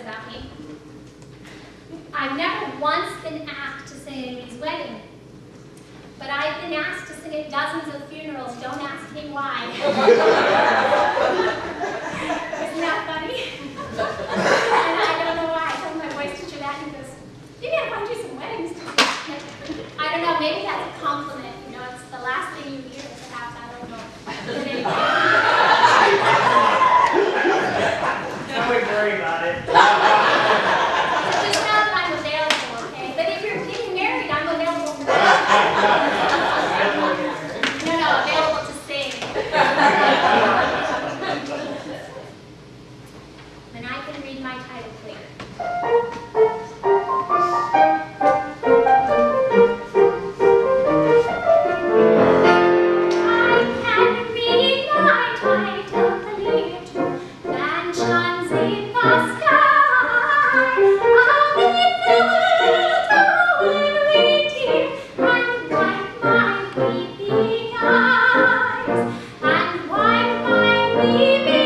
says about me. I've never once been asked to sing anybody's wedding, but I've been asked to sing at dozens of funerals. Don't ask me why. Isn't that funny? And I don't know why. I told my voice teacher that, and he goes, "You gotta find you some weddings." I don't know. Maybe that's a compliment. You know, it's the last thing you hear. Perhaps I don't know. But anyway. Don't worry about it. Keep